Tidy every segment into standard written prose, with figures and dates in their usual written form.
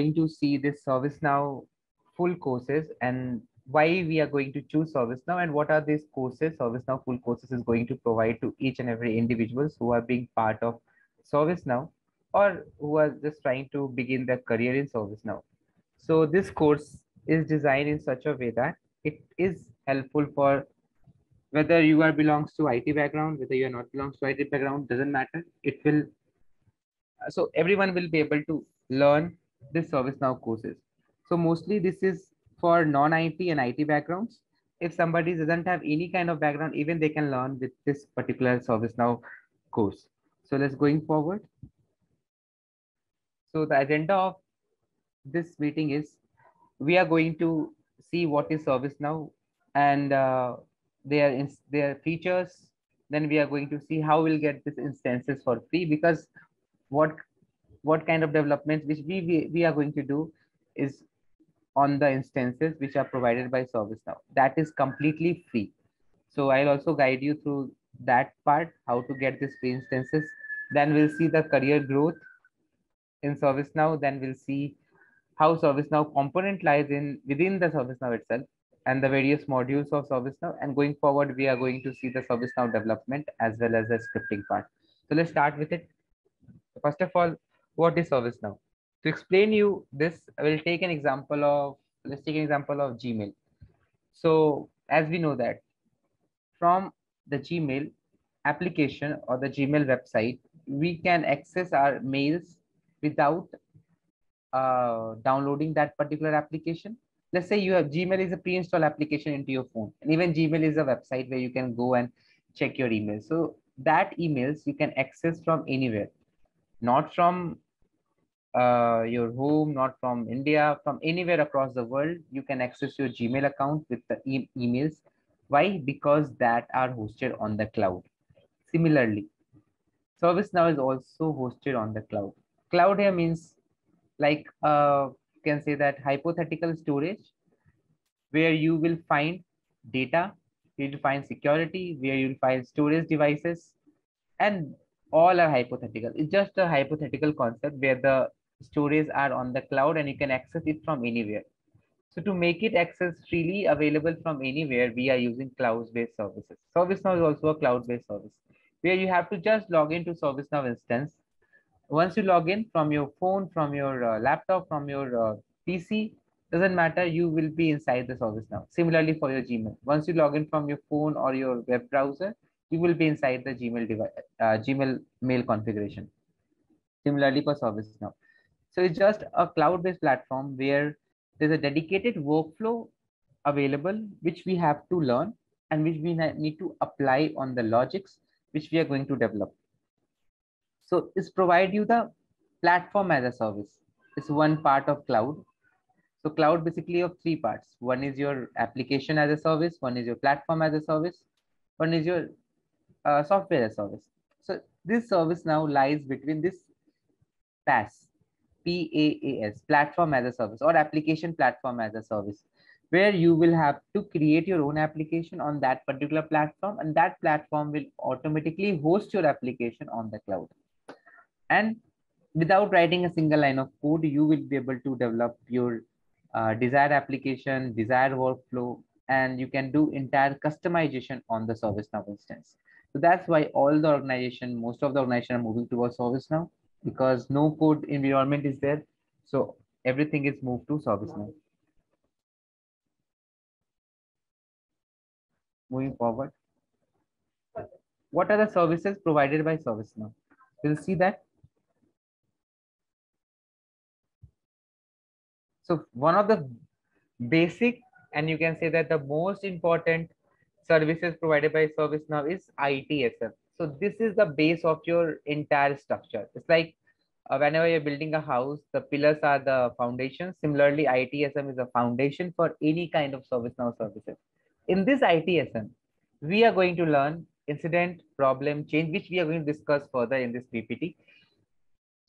going to see this ServiceNow full courses and why we are going to choose ServiceNow and what are these courses ServiceNow full courses is going to provide to each and every individuals who are being part of ServiceNow or who are just trying to begin their career in ServiceNow. So this course is designed in such a way that it is helpful for whether you are belongs to IT background, whether you are not belongs to IT background, doesn't matter. It will, so everyone will be able to learn the ServiceNow courses. So mostly this is for non-IT and IT backgrounds. If somebody doesn't have any kind of background, even they can learn with this particular ServiceNow course. So let's going forward. So the agenda of this meeting is we are going to see what is ServiceNow and their features. Then we are going to see how we'll get these instances for free, because what kind of developments which we are going to do is on the instances which are provided by ServiceNow. That is completely free. So I'll also guide you through that part, how to get these free instances. Then we'll see the career growth in ServiceNow. Then we'll see how ServiceNow component lies within the ServiceNow itself and the various modules of ServiceNow. And going forward, we are going to see the ServiceNow development as well as the scripting part. So let's start with it. First of all, what is ServiceNow? To explain you this, I will take an example of, let's take an example of Gmail. So as we know that from the Gmail application or the Gmail website, we can access our mails without downloading that particular application. Let's say you have Gmail is a pre-installed application into your phone, and even Gmail is a website where you can go and check your email. So that emails you can access from anywhere, not from your home, not from India, from anywhere across the world. You can access your Gmail account with the emails. Why? Because that are hosted on the cloud. Similarly, ServiceNow is also hosted on the cloud. Cloud here means like you can say that hypothetical storage where you will find data, you'll find security, where you'll find storage devices, and all are hypothetical. It's just a hypothetical concept where the stories are on the cloud and you can access it from anywhere. So to make it access freely available from anywhere, we are using cloud-based services. ServiceNow is also a cloud-based service where you have to just log into ServiceNow instance. Once you log in from your phone, from your laptop, from your PC, doesn't matter, you will be inside the ServiceNow. Similarly for your Gmail, once you log in from your phone or your web browser, you will be inside the Gmail device, Gmail mail configuration. Similarly for ServiceNow. So it's just a cloud-based platform where there's a dedicated workflow available, which we have to learn and which we need to apply on the logics, which we are going to develop. So it's provide you the platform as a service. It's one part of cloud. So cloud basically of three parts. One is your application as a service. One is your platform as a service. One is your software as a service. So this service now lies between this PaaS, P-A-A-S, platform as a service, or application platform as a service, where you will have to create your own application on that particular platform, and that platform will automatically host your application on the cloud. And without writing a single line of code, you will be able to develop your desired application, desired workflow, and you can do entire customization on the ServiceNow instance. So that's why all the organization, most of the organization are moving towards ServiceNow, because no code environment is there. So everything is moved to ServiceNow. Moving forward. What are the services provided by ServiceNow? We'll see that. So one of the basic, and you can say that the most important services provided by ServiceNow is ITSM. So this is the base of your entire structure. It's like whenever you're building a house, the pillars are the foundation. Similarly, ITSM is a foundation for any kind of ServiceNow services. In this ITSM, we are going to learn incident, problem, change, which we are going to discuss further in this PPT.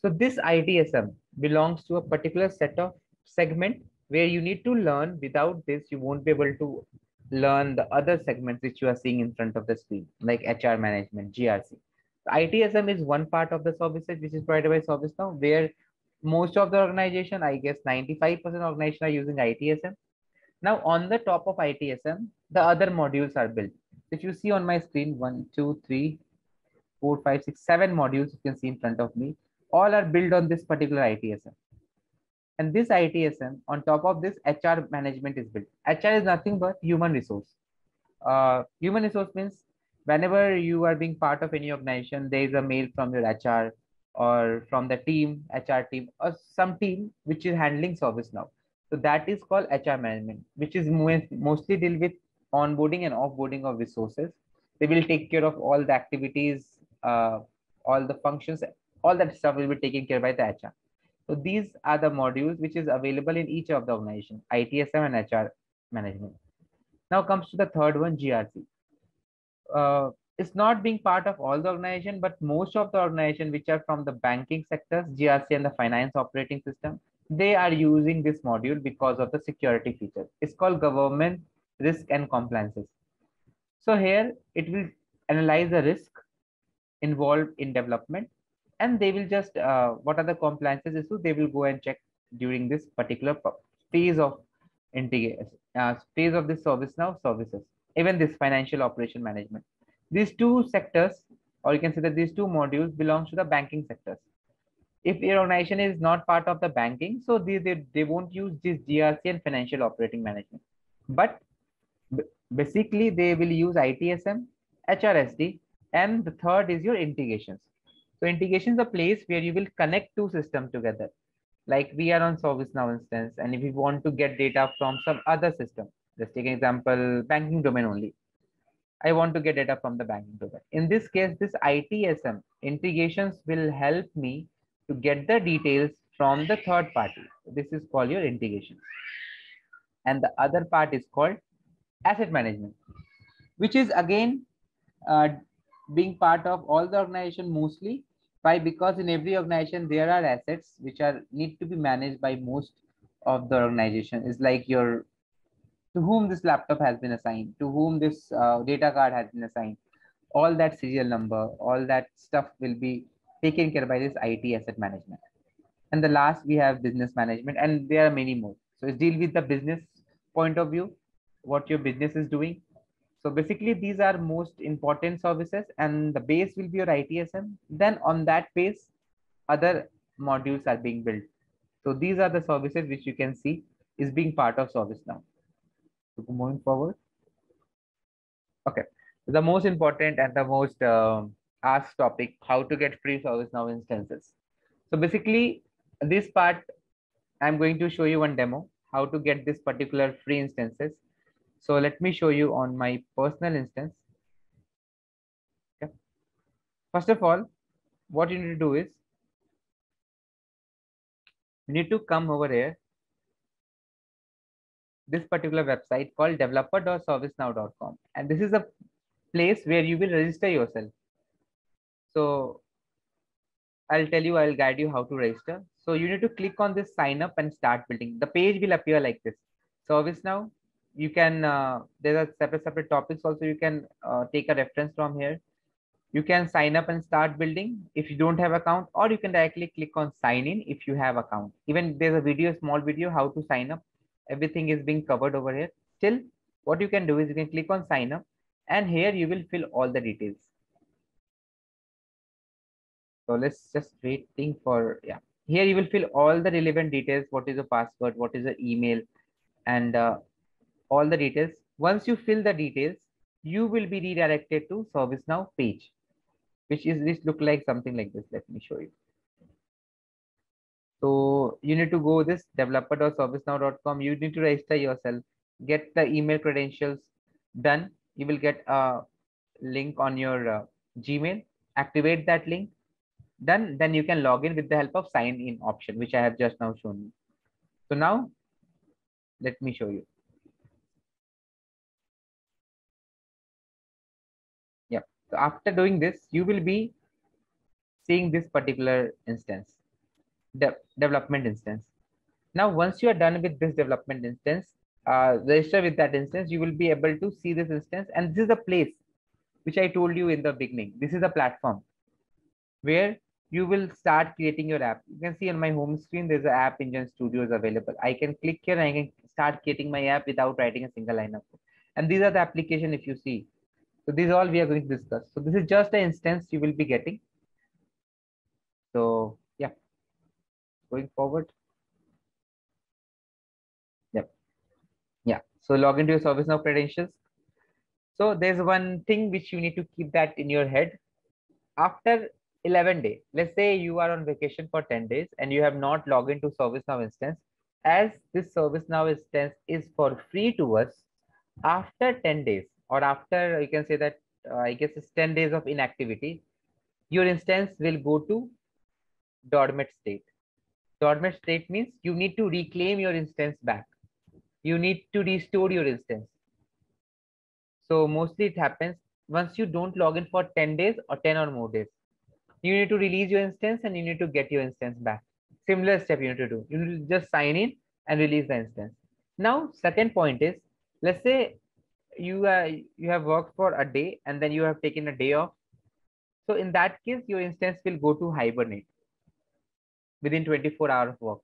So this ITSM belongs to a particular set of segment where you need to learn. Without this, you won't be able to learn the other segments which you are seeing in front of the screen, like HR management, GRC. The ITSM is one part of the services which is provided by ServiceNow, where most of the organization, I guess 95% organization are using ITSM. Now on the top of ITSM, the other modules are built. If you see on my screen, 1, 2, 3, 4, 5, 6, 7 modules you can see in front of me, all are built on this particular ITSM. And this ITSM, on top of this, HR management is built. HR is nothing but human resource. Human resource means whenever you are being part of any organization, there is a mail from your HR or from the team, HR team, or some team which is handling ServiceNow. So that is called HR management, which is mostly deal with onboarding and offboarding of resources. They will take care of all the activities, all the functions, all that stuff will be taken care of by the HR. So these are the modules which is available in each of the organization, ITSM and HR management. Now comes to the third one, GRC. It's not being part of all the organization, but most of the organization which are from the banking sectors, GRC and the finance operating system, they are using this module because of the security feature. It's called government risk and compliances. So here it will analyze the risk involved in development, and they will just, what are the compliances issues, they will go and check during this particular phase of integration, phase of this ServiceNow services, even this financial operation management. These two sectors, or you can say that these two modules belong to the banking sectors. If your organization is not part of the banking, so they won't use this GRC and financial operating management. But basically, they will use ITSM, HRSD, and the third is your integrations. So integration is a place where you will connect two systems together. Like we are on ServiceNow instance, and if we want to get data from some other system, let's take an example, banking domain only. I want to get data from the banking domain. In this case, this ITSM integrations will help me to get the details from the third party. This is called your integration. And the other part is called asset management, which is again being part of all the organization mostly. Why? Because in every organization, there are assets which are need to be managed by most of the organization. It's like your, to whom this laptop has been assigned, to whom this data card has been assigned, all that serial number, all that stuff will be taken care of by this IT asset management. And the last, we have business management, and there are many more. So it's deal with the business point of view, what your business is doing. So basically these are most important services, and the base will be your ITSM. Then on that base, other modules are being built. So these are the services which you can see is being part of ServiceNow. So moving forward. Okay. The most important and the most asked topic, how to get free ServiceNow instances. So basically this part, I'm going to show you one demo, how to get this particular free instances. So let me show you on my personal instance. Okay. First of all, what you need to do is you need to come over here. This particular website called developer.servicenow.com, and this is a place where you will register yourself. So I'll guide you how to register. So you need to click on this sign up and start building. The page will appear like this. ServiceNow, you can, there are separate topics also. You can take a reference from here. You can sign up and start building if you don't have account, or you can directly click on sign in if you have account. Even there's a video, small video, how to sign up. Everything is being covered over here. Still, what you can do is you can click on sign up, and here you will fill all the details. So let's just waiting for, yeah. Here you will fill all the relevant details. What is your password? What is your email? And all the details. Once you fill the details, you will be redirected to ServiceNow page, which is this look like something like this. Let me show you. So you need to go this developer.servicenow.com. You need to register yourself, get the email credentials done. You will get a link on your Gmail, activate that link. Then you can log in with the help of sign in option, which I have just now shown you. So now let me show you. Yeah. So after doing this, you will be seeing this particular instance. Development instance. Now, once you are done with this development instance, register with that instance, you will be able to see this instance. And this is the place which I told you in the beginning. This is a platform where you will start creating your app. You can see on my home screen, there's an app engine studio is available. I can click here and I can start creating my app without writing a single line of code. And these are the application if you see. So these all we are going to discuss. So this is just an instance you will be getting. So yeah, going forward. Yep. Yeah. So log into your ServiceNow credentials. So there's one thing which you need to keep that in your head. After 11 days, let's say you are on vacation for 10 days and you have not logged into ServiceNow instance. As this ServiceNow instance is for free to us, after 10 days or after you can say that I guess it's 10 days of inactivity, your instance will go to dormant state. Dormant state means you need to reclaim your instance back. You need to restore your instance. So mostly it happens once you don't log in for 10 days or 10 or more days. You need to release your instance and you need to get your instance back. Similar step you need to do. You need to just sign in and release the instance. Now, second point is, let's say you have worked for a day and then you have taken a day off. So in that case, your instance will go to hibernate within 24 hours of work.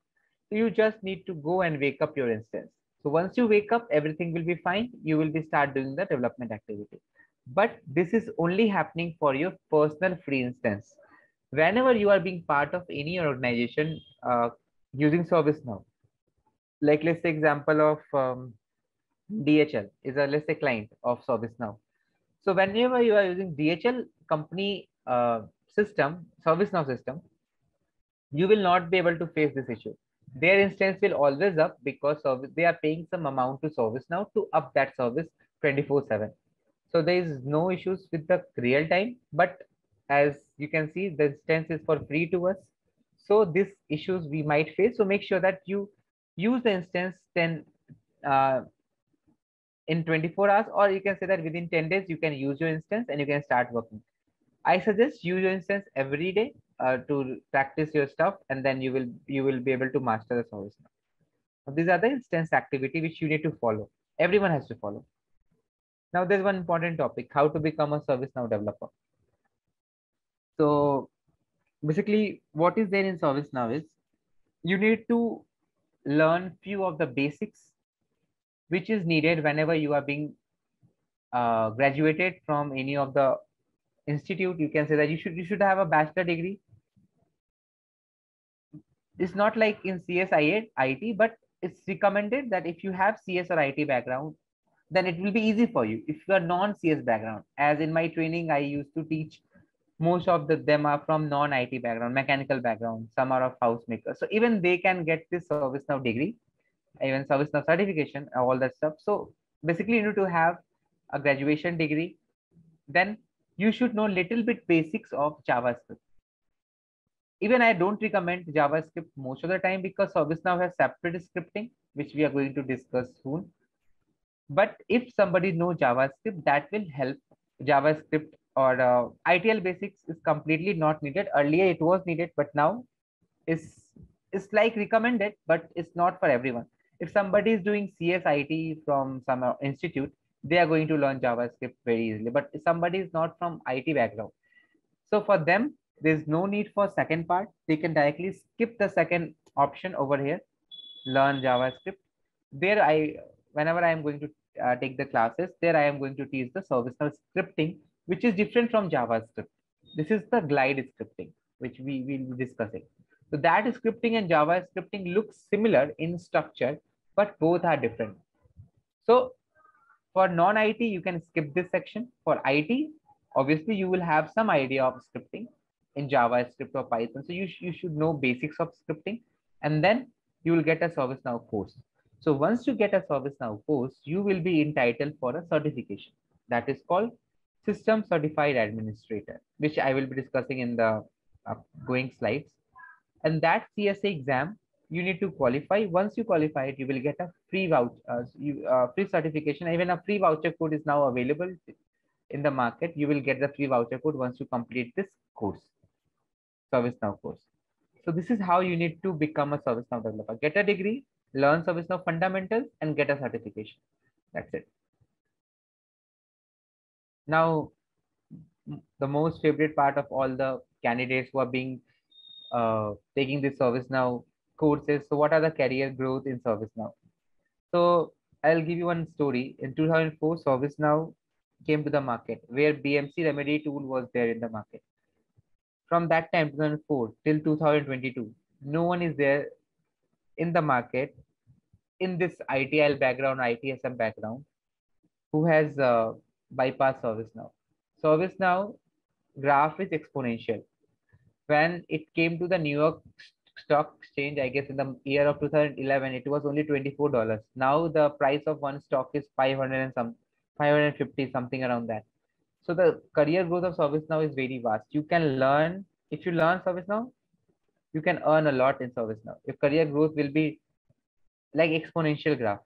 So you just need to go and wake up your instance. So once you wake up, everything will be fine. You will be start doing the development activity. But this is only happening for your personal free instance. Whenever you are being part of any organization using ServiceNow, like let's say example of DHL is a, let's say, client of ServiceNow. So whenever you are using DHL company system, ServiceNow system, you will not be able to face this issue. Their instance will always up because they are paying some amount to ServiceNow to up that service 24/7. So there is no issues with the real time, but as you can see, the instance is for free to us. So these issues we might face. So make sure that you use the instance then in 24 hours, or you can say that within 10 days, you can use your instance and you can start working. I suggest use your instance every day to practice your stuff, and then you will be able to master the service. So these are the instance activity which you need to follow. Everyone has to follow. Now there's one important topic, how to become a ServiceNow developer. So basically what is there in ServiceNow is you need to learn few of the basics, which is needed whenever you are being graduated from any of the institute. You can say that you should have a bachelor degree. It's not like in CSA, IT, but it's recommended that if you have CS or IT background, then it will be easy for you. If you are non-CS background, as in my training, I used to teach, most of them are from non-IT background, mechanical background, some are of housemakers. So even they can get this ServiceNow degree, even ServiceNow certification, all that stuff. So basically you need to have a graduation degree. Then you should know little bit basics of JavaScript. Even I don't recommend JavaScript most of the time because ServiceNow has separate scripting, which we are going to discuss soon. But if somebody knows JavaScript, that will help. JavaScript or ITL basics is completely not needed. Earlier it was needed, but now it's like recommended, but it's not for everyone. If somebody is doing CSIT from some institute, they are going to learn JavaScript very easily. But if somebody is not from IT background, so for them, there's no need for second part. They can directly skip the second option over here, learn JavaScript. There whenever I am going to take the classes, there I am going to teach the ServiceNow scripting, which is different from JavaScript. This is the Glide scripting, which we will be discussing. So that scripting and JavaScripting looks similar in structure, but both are different. So for non-IT, you can skip this section. For IT, obviously you will have some idea of scripting in JavaScript or Python. So you should know basics of scripting, and then you will get a ServiceNow course. So once you get a ServiceNow course, you will be entitled for a certification that is called System Certified Administrator, which I will be discussing in the going slides. And that CSA exam, you need to qualify. Once you qualify it, you will get a free voucher, free certification. Even a free voucher code is now available in the market. You will get the free voucher code once you complete this course, ServiceNow course. So this is how you need to become a ServiceNow developer. Get a degree, learn ServiceNow fundamentals, and get a certification. That's it. Now, the most favorite part of all the candidates who are being taking the ServiceNow courses. So what are the career growth in ServiceNow? So I'll give you one story. In 2004, ServiceNow came to the market where BMC Remedy tool was there in the market. From that time, 2004 till 2022, no one is there in the market in this ITIL background, ITSM background, who has bypassed ServiceNow. ServiceNow graph is exponential. When it came to the New York Stock Exchange, I guess in the year of 2011, it was only $24. Now the price of one stock is 550, something around that. So the career growth of ServiceNow is very vast. You can learn, if you learn ServiceNow, you can earn a lot in ServiceNow. Your career growth will be like exponential graph.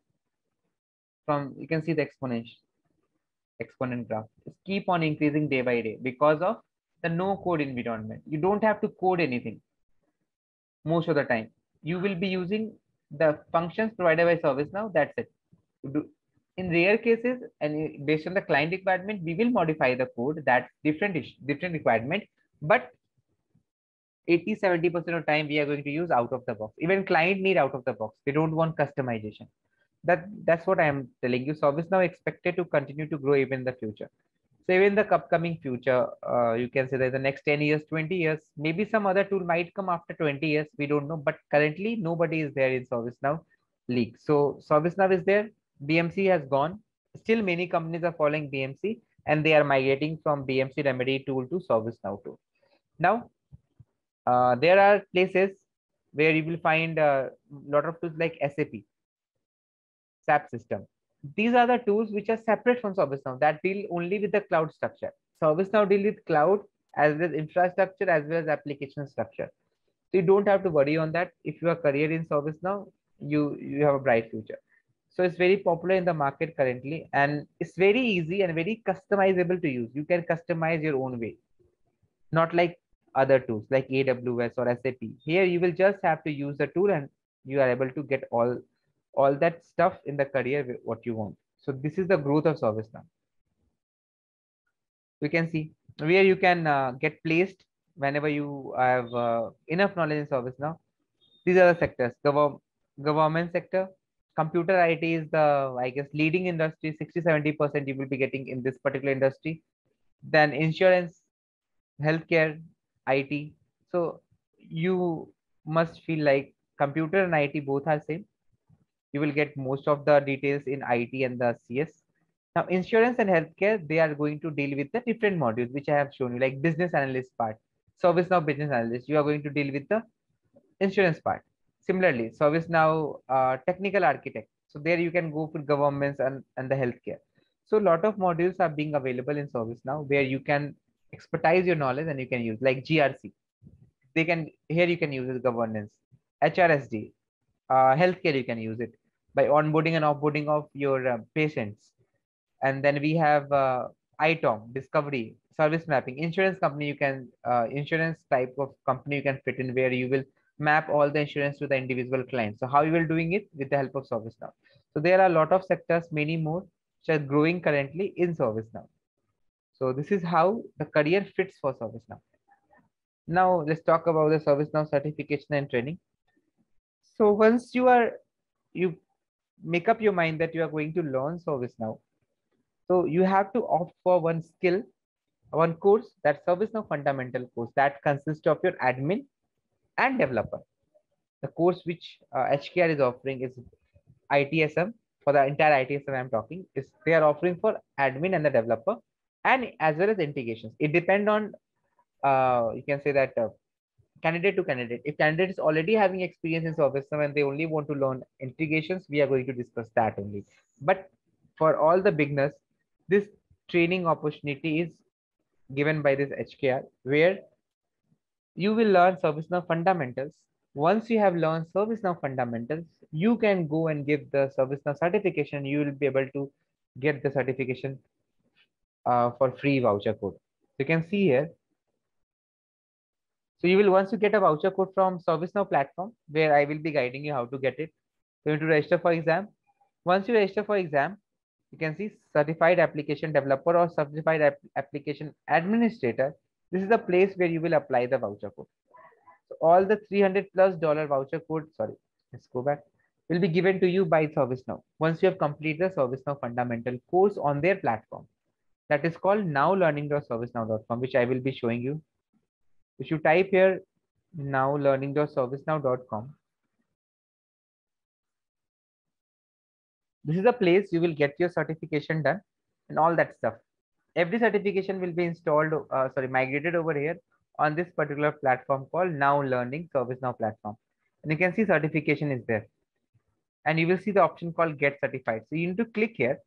From you can see the exponent graph. It's keep on increasing day by day because of the no code environment. You don't have to code anything most of the time. You will be using the functions provided by ServiceNow. That's it. In rare cases, and based on the client requirement, we will modify the code. That's different requirement. But 80–70% of time, we are going to use out of the box. Even client need out of the box. They don't want customization. That's what I am telling you. ServiceNow expected to continue to grow even in the future. So even in the upcoming future, you can say that the next 10 years, 20 years, maybe some other tool might come after 20 years. We don't know. But currently, nobody is there in ServiceNow league. So ServiceNow is there. BMC has gone. Still, many companies are following BMC and they are migrating from BMC Remedy tool to ServiceNow tool. Now, there are places where you will find a lot of tools like SAP system. These are the tools which are separate from ServiceNow that deal only with the cloud structure. ServiceNow deal with cloud as well as infrastructure as well as application structure. So you don't have to worry on that. If you are career in ServiceNow, you have a bright future. So it's very popular in the market currently, and it's very easy and very customizable to use. You can customize your own way, not like other tools like AWS or SAP. Here you will just have to use the tool and you are able to get all that stuff in the career what you want. So this is the growth of ServiceNow. We can see where you can get placed whenever you have enough knowledge in ServiceNow. These are the sectors: government sector. Computer IT is the, I guess, leading industry. 60–70% you will be getting in this particular industry. Then insurance, healthcare, IT. So you must feel like computer and IT both are same. You will get most of the details in IT and the CS. Now insurance and healthcare, they are going to deal with the different modules which I have shown you, like business analyst part. ServiceNow business analyst, you are going to deal with the insurance part. Similarly, ServiceNow technical architect. So there you can go for governments and the healthcare. So a lot of modules are being available in ServiceNow where you can expertise your knowledge and you can use, like GRC. Here you can use it, governance, HRSD, healthcare you can use it by onboarding and offboarding of your patients. And then we have ITOM, discovery, service mapping, insurance company. You can insurance type of company you can fit in where you will map all the insurance to the individual client. So how you will doing it with the help of ServiceNow. So there are a lot of sectors, many more, which are growing currently in ServiceNow. So this is how the career fits for ServiceNow. Now let's talk about the ServiceNow certification and training. So once you make up your mind that you are going to learn ServiceNow, so you have to opt for one skill, one course, that ServiceNow fundamental course that consists of your admin and developer. The course which HKR is offering is ITSM. For the entire ITSM I'm talking, is they are offering for admin and the developer, and as well as integrations. It depends on you can say that candidate to candidate. If candidate is already having experience in ServiceNow and they only want to learn integrations, we are going to discuss that only. But for all the beginners, this training opportunity is given by this HKR, where you will learn ServiceNow fundamentals. Once you have learned ServiceNow fundamentals, you can go and give the ServiceNow certification. You will be able to get the certification for free voucher code. You can see here. So you will, once you get a voucher code from ServiceNow platform, where I will be guiding you how to get it. You need to register for exam. Once you register for exam, you can see certified application developer or certified application administrator. This is the place where you will apply the voucher code. So all the $300+ voucher code, sorry, let's go back, will be given to you by ServiceNow once you have completed the ServiceNow fundamental course on their platform. That is called nowlearning.servicenow.com, which I will be showing you. If you type here nowlearning.servicenow.com, this is a place you will get your certification done and all that stuff. Every certification will be installed, migrated over here on this particular platform called Now Learning ServiceNow platform. And you can see certification is there. And you will see the option called Get Certified. So you need to click here.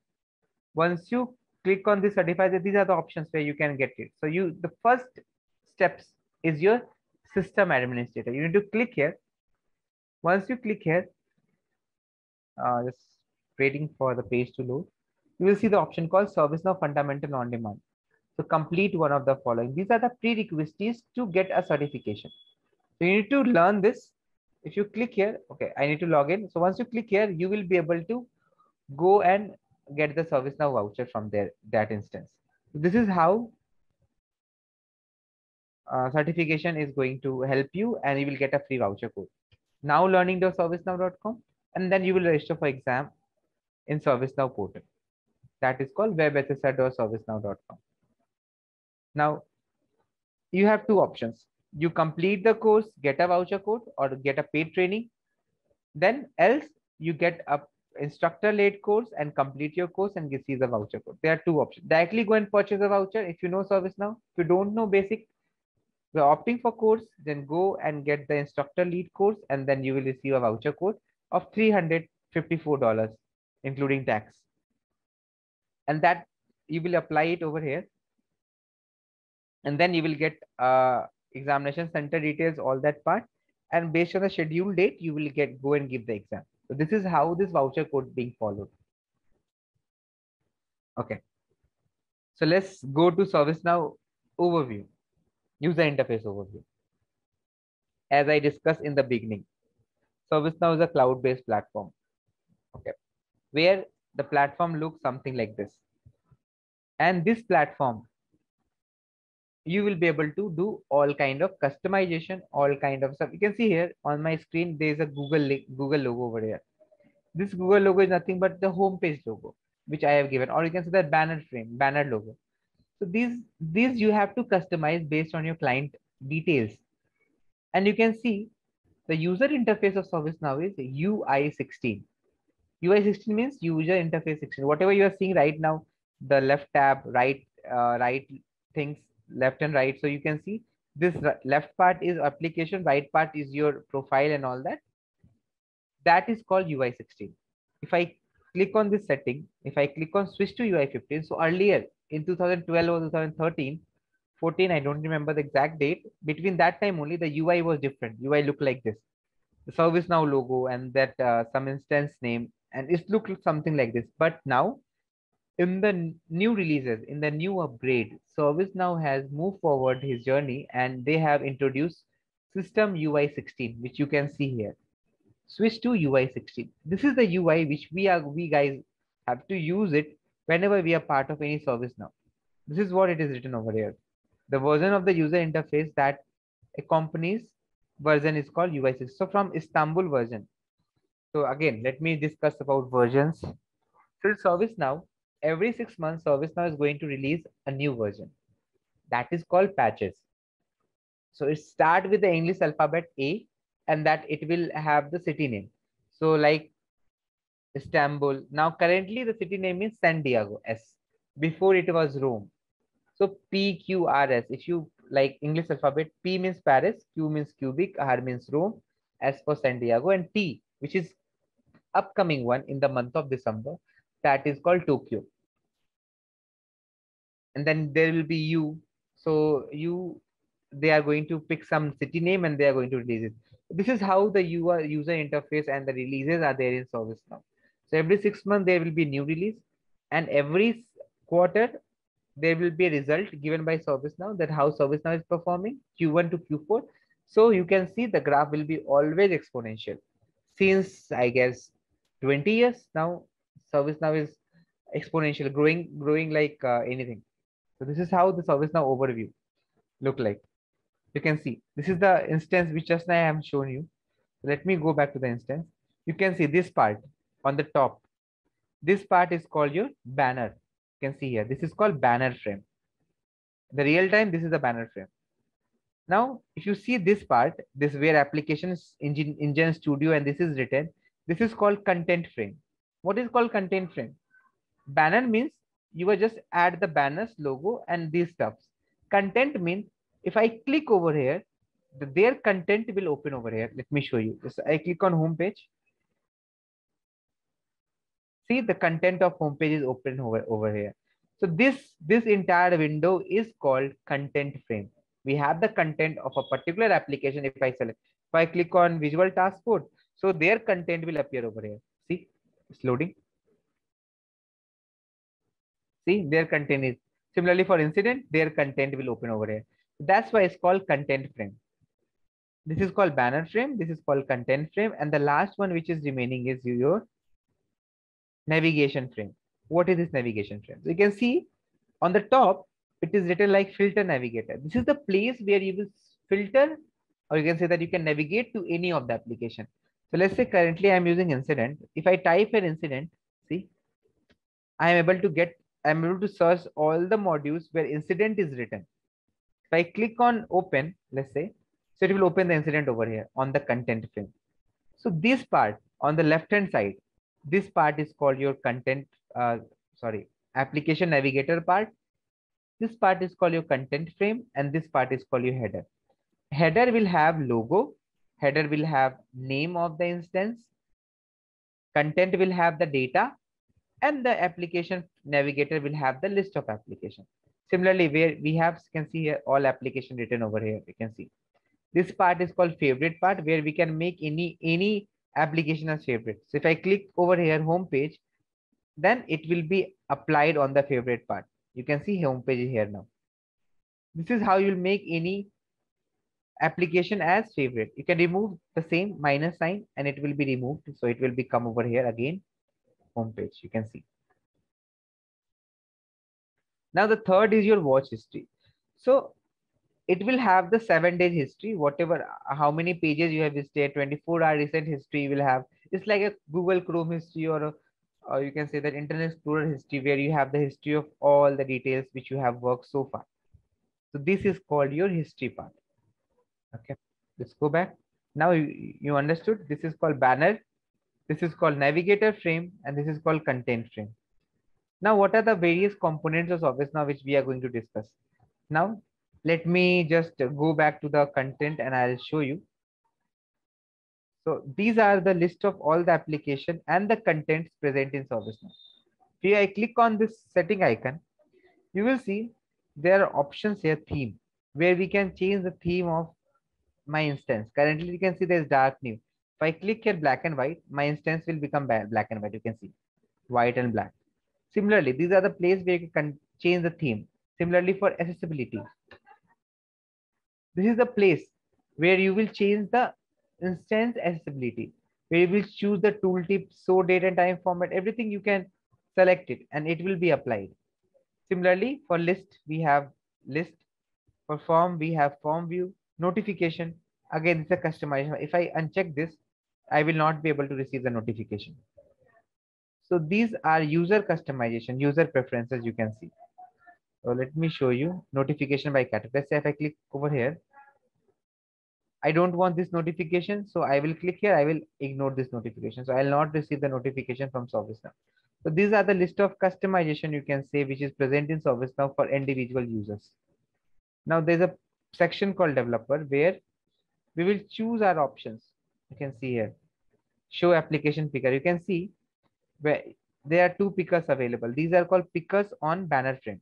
Once you click on this certified, these are the options where you can get it. So you, the first steps is your system administrator. You need to click here. Once you click here, just waiting for the page to load, you will see the option called ServiceNow Fundamental On Demand. So complete one of the following. These are the prerequisites to get a certification. So you need to learn this. If you click here, okay, I need to log in. So once you click here, you will be able to go and get the ServiceNow voucher from there, that instance. This is how certification is going to help you, and you will get a free voucher code. Now learning.servicenow.com, and then you will register for exam in ServiceNow portal. That is called webssr.servicenow.com. Now, you have two options. You complete the course, get a voucher code, or get a paid training. Then else you get a instructor-led course and complete your course and receive the voucher code. There are two options. Directly go and purchase a voucher if you know ServiceNow. If you don't know basic, we're opting for course, then go and get the instructor-led course, and then you will receive a voucher code of $354, including tax. And that you will apply it over here. And then you will get examination center details, all that part. And based on the schedule date, you will get go and give the exam. So this is how this voucher code being followed. Okay. So let's go to ServiceNow overview, user interface overview. As I discussed in the beginning, ServiceNow is a cloud-based platform. Okay. Where the platform looks something like this. And this platform, you will be able to do all kind of customization, all kind of stuff. You can see here on my screen, there's a Google logo over here. This Google logo is nothing but the homepage logo, which I have given, or you can see that banner frame, banner logo. So these you have to customize based on your client details. And you can see the user interface of ServiceNow is UI 16. UI 16 means user interface 16. Whatever you are seeing right now, the left tab, right things, left and right. So you can see this left part is application, right part is your profile and all that. That is called UI 16. If I click on this setting, if I click on switch to UI 15, so earlier in 2012 or 2013, 14, I don't remember the exact date. Between that time only, the UI was different. UI looked like this. The ServiceNow logo and that some instance name, and it looked something like this. But now, in the new releases, in the new upgrade, ServiceNow has moved forward his journey, and they have introduced System UI 16, which you can see here. Switch to UI 16. This is the UI which we guys have to use it whenever we are part of any ServiceNow. This is what it is written over here. The version of the user interface that accompanies version is called UI 6. So from Istanbul version. So again, let me discuss about versions. So ServiceNow, every 6 months, ServiceNow is going to release a new version. That is called patches. So it starts with the English alphabet A, and that it will have the city name. So like Istanbul. Now currently the city name is San Diego S. Before it was Rome. So PQRS. If you like English alphabet, P means Paris, Q means Cubic, R means Rome, S for San Diego, and T, which is upcoming one in the month of December, that is called Tokyo. And then there will be U. So U, they are going to pick some city name and they are going to release it. This is how the user interface and the releases are there in ServiceNow. So every 6 months there will be new release, and every quarter there will be a result given by ServiceNow that how ServiceNow is performing Q1 to Q4. So you can see the graph will be always exponential. Since I guess 20 years now, ServiceNow is exponential, growing like anything. So this is how the ServiceNow overview look like. you can see this is the instance which just now I have shown you. Let me go back to the instance. You can see this part on the top. This part is called your banner. You can see here. This is called banner frame. The real time, this is the banner frame. Now, if you see this part, this where applications engine studio and this is written, this is called content frame. What is called content frame? Banner means you will just add the banners, logo and these stuffs. Content means if I click over here, their content will open over here. Let me show you. So I click on home page. See, the content of home page is open over here. So this entire window is called content frame. We have the content of a particular application. If I select, if I click on visual task force, so their content will appear over here. See, it's loading. See, their content is similarly for incident, their content will open over here. That's why it's called content frame. This is called banner frame. This is called content frame. And the last one, which is remaining is your navigation frame. What is this navigation frame? So you can see on the top, it is written like filter navigator. This is the place where you will filter, or you can say that you can navigate to any of the application. So let's say currently I'm using incident. If I type an incident, see, I'm able to search all the modules where incident is written. If I click on open, let's say, so it will open the incident over here on the content frame. So this part on the left-hand side, this part is called your application navigator part. This part is called your content frame, and this part is called your header. Header will have logo. Header will have name of the instance. Content will have the data, and the application navigator will have the list of applications. Similarly, where we have, you can see here, all application written over here. You can see this part is called favorite part, where we can make any application as favorite. So if I click over here, home page, then it will be applied on the favorite part. You can see home page here now. This is how you'll make any application as favorite. You can remove the same minus sign and it will be removed. So it will be come over here again, home page. You can see. Now the third is your watch history. So it will have the 7-day history, whatever, how many pages you have stayed, 24-hour recent history will have. It's like a Google Chrome history, or you can say that Internet Explorer history, where you have the history of all the details which you have worked so far. So this is called your history part. Okay, let's go back. Now you understood. This is called banner. This is called navigator frame, and this is called content frame. Now, what are the various components of ServiceNow which we are going to discuss? Now, let me just go back to the content and I'll show you. So these are the list of all the application and the contents present in ServiceNow. Here I click on this setting icon. You will see there are options here, theme, where we can change the theme of my instance. Currently, you can see there's dark new. If I click here black and white, my instance will become black and white. You can see white and black. Similarly, these are the places where you can change the theme. Similarly, for accessibility, this is the place where you will change the instance accessibility, where you will choose the tooltip, so date and time format, everything you can select it and it will be applied. Similarly, for list, we have list. For form, we have form view. Notification, again, it's a customization. If I uncheck this, I will not be able to receive the notification. So these are user customization, user preferences, you can see. So let me show you notification by category. Let's say if I click over here, I don't want this notification. So I will click here. I will ignore this notification. So I will not receive the notification from ServiceNow. So these are the list of customization, you can say, which is present in ServiceNow for individual users. Now there's a section called developer where we will choose our options. You can see here, show application picker. You can see where there are two pickers available. These are called pickers on banner frame.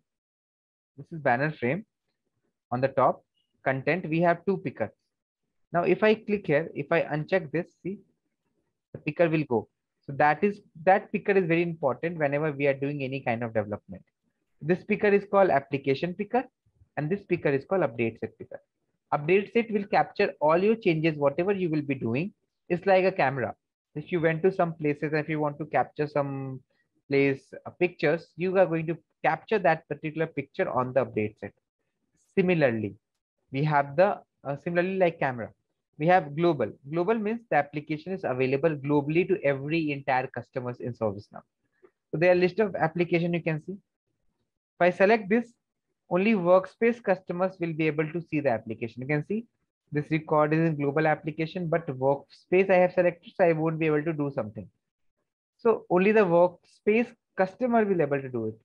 This is banner frame. On the top content, we have two pickers. Now, if I click here, if I uncheck this, see, the picker will go. So that picker is very important whenever we are doing any kind of development. This picker is called application picker, and this picker is called update set picker. Update set will capture all your changes, whatever you will be doing. It's like a camera. If you went to some places, if you want to capture some place pictures, you are going to capture that particular picture on the update set. Similarly, we have the Similarly, like camera, we have global. Global means the application is available globally to every entire customers in ServiceNow. So there are list of application you can see. If I select this, only workspace customers will be able to see the application. You can see this record is in global application, but workspace I have selected, so I won't be able to do something. So only the workspace customer will be able to do it.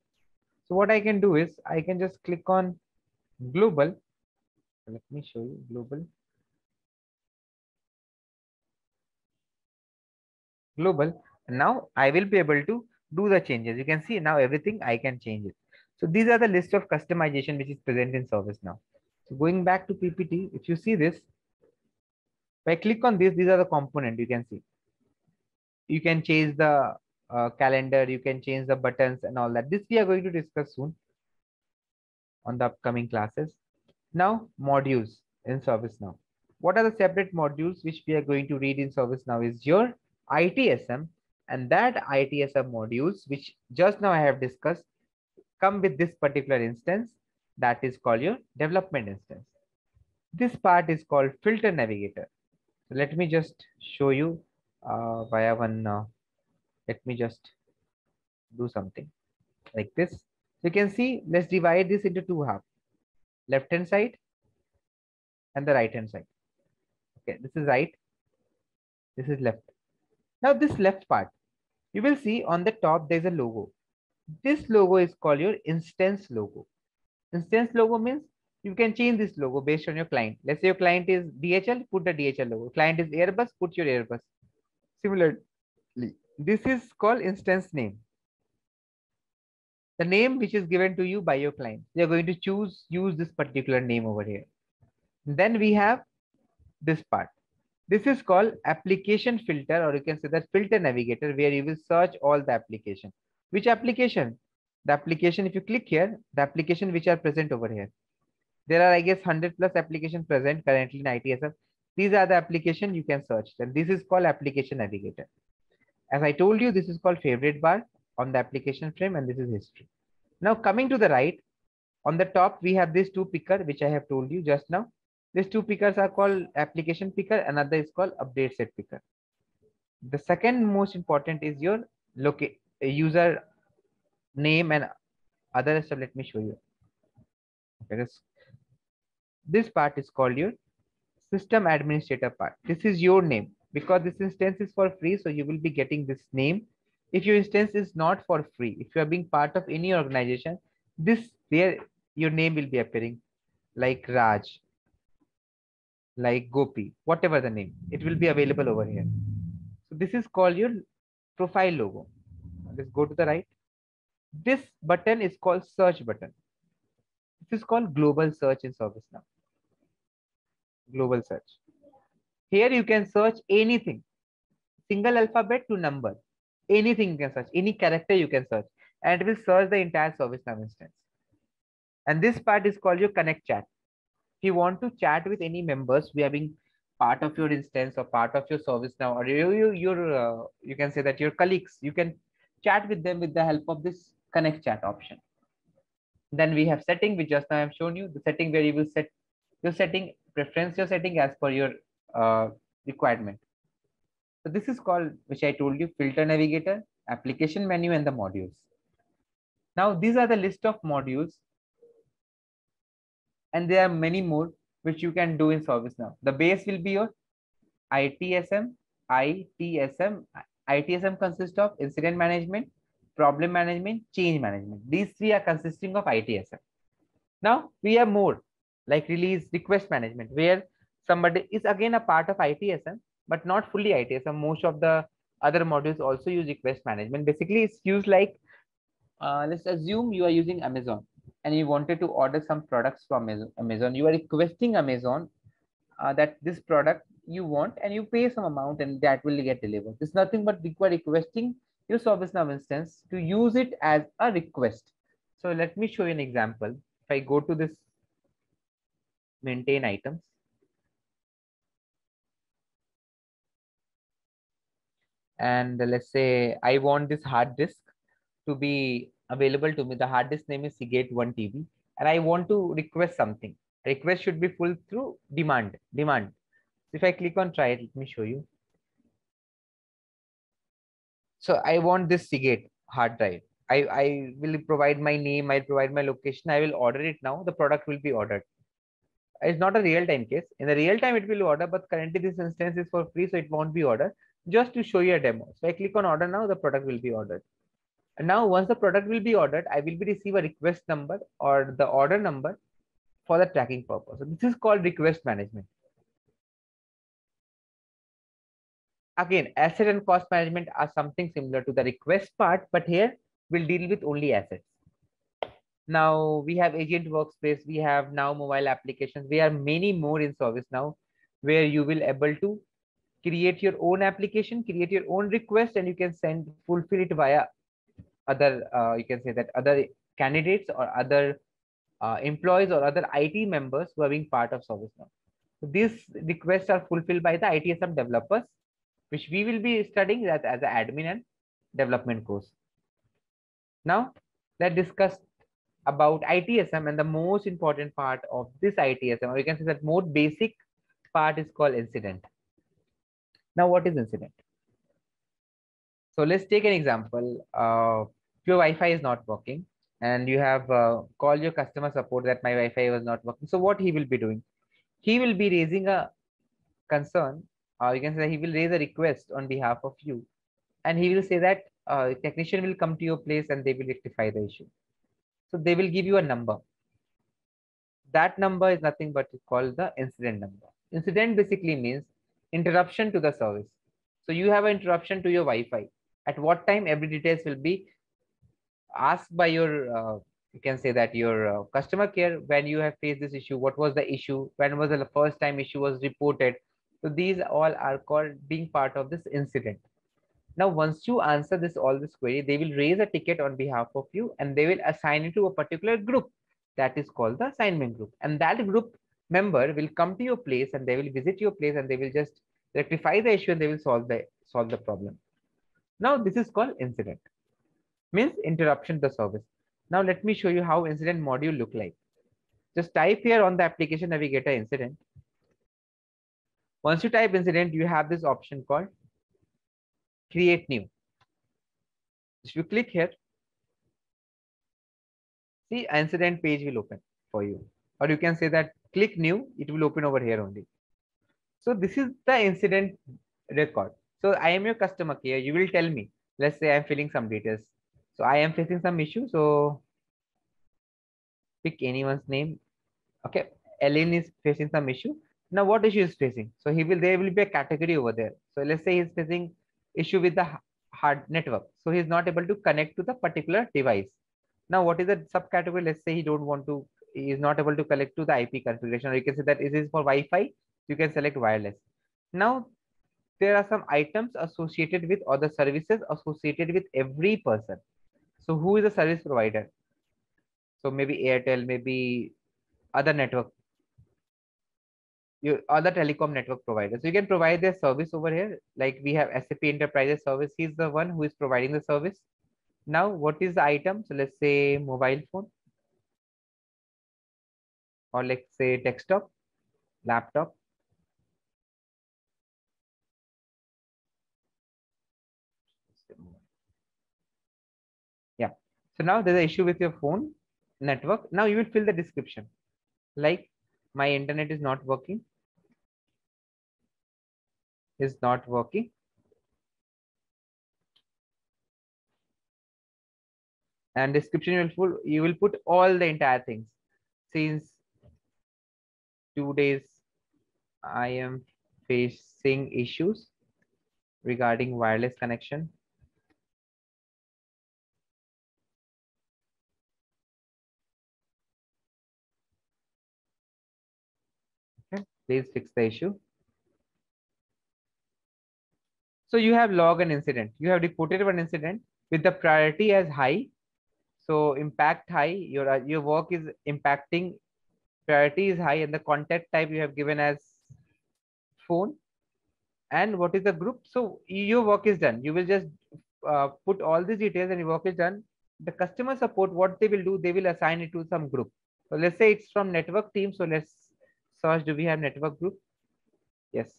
So what I can do is I can just click on global. Let me show you global. Global. Now I will be able to do the changes. You can see now everything I can change it. So these are the list of customization which is present in ServiceNow. So going back to PPT, if you see this, if I click on this, these are the components you can see. You can change the calendar, you can change the buttons and all that. This we are going to discuss soon on the upcoming classes. Now, modules in ServiceNow. What are the separate modules which we are going to read in ServiceNow is your ITSM, and that ITSM modules, which just now I have discussed, come with this particular instance that is called your development instance. This part is called filter navigator. So let me just show you via one. Let me just do something like this. So you can see, let's divide this into two halves, left hand side and the right hand side. Okay, this is right, this is left. Now this left part, you will see on the top, there's a logo. This logo is called your instance logo. Instance logo means you can change this logo based on your client. Let's say your client is DHL, put the DHL logo. Client is Airbus, put your Airbus. Similarly, this is called instance name. The name which is given to you by your client. You're going to choose, use this particular name over here. Then we have this part. This is called application filter, or you can say that filter navigator, where you will search all the application. Which application? The application, if you click here, the application which are present over here. There are, I guess, 100+ applications present currently in ITSM. These are the application you can search. And this is called application navigator. As I told you, this is called favorite bar on the application frame, and this is history. Now coming to the right, on the top, we have these two pickers, which I have told you just now. These two pickers are called application picker. Another is called update set picker. The second most important is your user name and other stuff. Let me show you. Okay, this part is called your system administrator part. This is your name. Because this instance is for free, so you will be getting this name. If your instance is not for free, if you are being part of any organization, this there your name will be appearing, like Raj, like Gopi, whatever the name, it will be available over here. So this is called your profile logo. Let's go to the right. This button is called search button. This is called global search in ServiceNow. Global search. Here you can search anything, single alphabet to number, anything you can search, any character you can search, and it will search the entire ServiceNow instance. And this part is called your connect chat. If you want to chat with any members, we are being part of your instance or part of your ServiceNow, or you can say that your colleagues, you can chat with them with the help of this connect chat option. Then we have setting, which just now I have shown you, the setting where you will set your setting, preference your setting as per your requirement. So this is called, which I told you, filter navigator, application menu, and the modules. Now these are the list of modules, and there are many more which you can do in ServiceNow. The base will be your ITSM. ITSM consists of incident management, problem management, change management. These three are consisting of ITSM. Now we have more like release request management, where somebody is again a part of ITSM, but not fully ITSM. Most of the other modules also use request management. Basically, it's used like, let's assume you are using Amazon and you wanted to order some products from Amazon. You are requesting Amazon that this product you want, and you pay some amount and that will get delivered. It's nothing but requesting your ServiceNow instance to use it as a request. So let me show you an example. If I go to this maintain items, and let's say I want this hard disk to be available to me. The hard disk name is Seagate 1 TB, and I want to request something. Request should be pulled through demand. If I click on try, let me show you. So I want this Seagate hard drive. I will provide my name. I'll provide my location. I will order it now. The product will be ordered. It's not a real-time case. In the real-time, it will order, but currently this instance is for free, so it won't be ordered. Just to show you a demo. So I click on order now, the product will be ordered. And now once the product will be ordered, I will receive a request number or the order number for the tracking purpose. So this is called request management. Again, asset and cost management are something similar to the request part, but here we'll deal with only assets. Now we have agent workspace, we have now mobile applications. We have many more in ServiceNow where you will able to create your own application, create your own request, and you can fulfill it via other, you can say that other candidates or other employees or other IT members who are being part of ServiceNow. So these requests are fulfilled by the ITSM developers, which we will be studying that as an admin and development course. Now let's discuss about ITSM, and the most important part of this ITSM, or you can say that more basic part, is called incident. Now, what is incident? So let's take an example. Your Wi-Fi is not working, and you have called your customer support that my Wi-Fi was not working. So what he will be doing? He will be raising a concern. You can say that he will raise a request on behalf of you, and he will say that technician will come to your place and they will rectify the issue. So they will give you a number. That number is nothing but called the incident number. Incident basically means interruption to the service. So you have an interruption to your Wi-Fi. At what time, every details will be asked by your, you can say that your customer care, when you have faced this issue, what was the issue, when was the first time issue was reported. So these all are called being part of this incident. Now, once you answer all this query, they will raise a ticket on behalf of you, and they will assign it to a particular group that is called the assignment group. And that group member will come to your place, and they will visit your place, and they will just rectify the issue, and they will solve the problem. Now, this is called incident, means interruption to the service. Now, let me show you how incident module look like. Just type here on the application navigator incident. Once you type incident, you have this option called create new. If you click here, see, incident page will open for you, or you can say that click new, it will open over here only. So this is the incident record. So I am your customer care. You will tell me, let's say I'm filling some details. So I am facing some issue. So pick anyone's name. Okay. Ellen is facing some issue. Now what issue is facing? So there will be a category over there. So let's say he's facing issue with the hard network. So he's not able to connect to the particular device. Now, what is the subcategory? Let's say he is not able to connect to the IP configuration. Or you can say that it is for Wi-Fi. You can select wireless. Now, there are some items associated with, or the services associated with every person. So who is the service provider? So maybe Airtel, maybe other network, your other telecom network providers. So you can provide their service over here. Like we have SAP Enterprise service. He's the one who is providing the service. Now, what is the item? So let's say mobile phone, or let's say desktop, laptop. Yeah. So now there's an issue with your phone network. Now you will fill the description, like my internet is not working. Is not working. And description you will put all the entire things. Since 2 days, I am facing issues regarding wireless connection. Please fix the issue. So you have log an incident. You have reported one incident with the priority as high. So impact high, your work is impacting, priority is high, and the contact type you have given as phone. And what is the group? So your work is done. You will just put all these details and your work is done. The customer support, what they will do, they will assign it to some group. So let's say it's from network team. So let's search, do we have network group? Yes.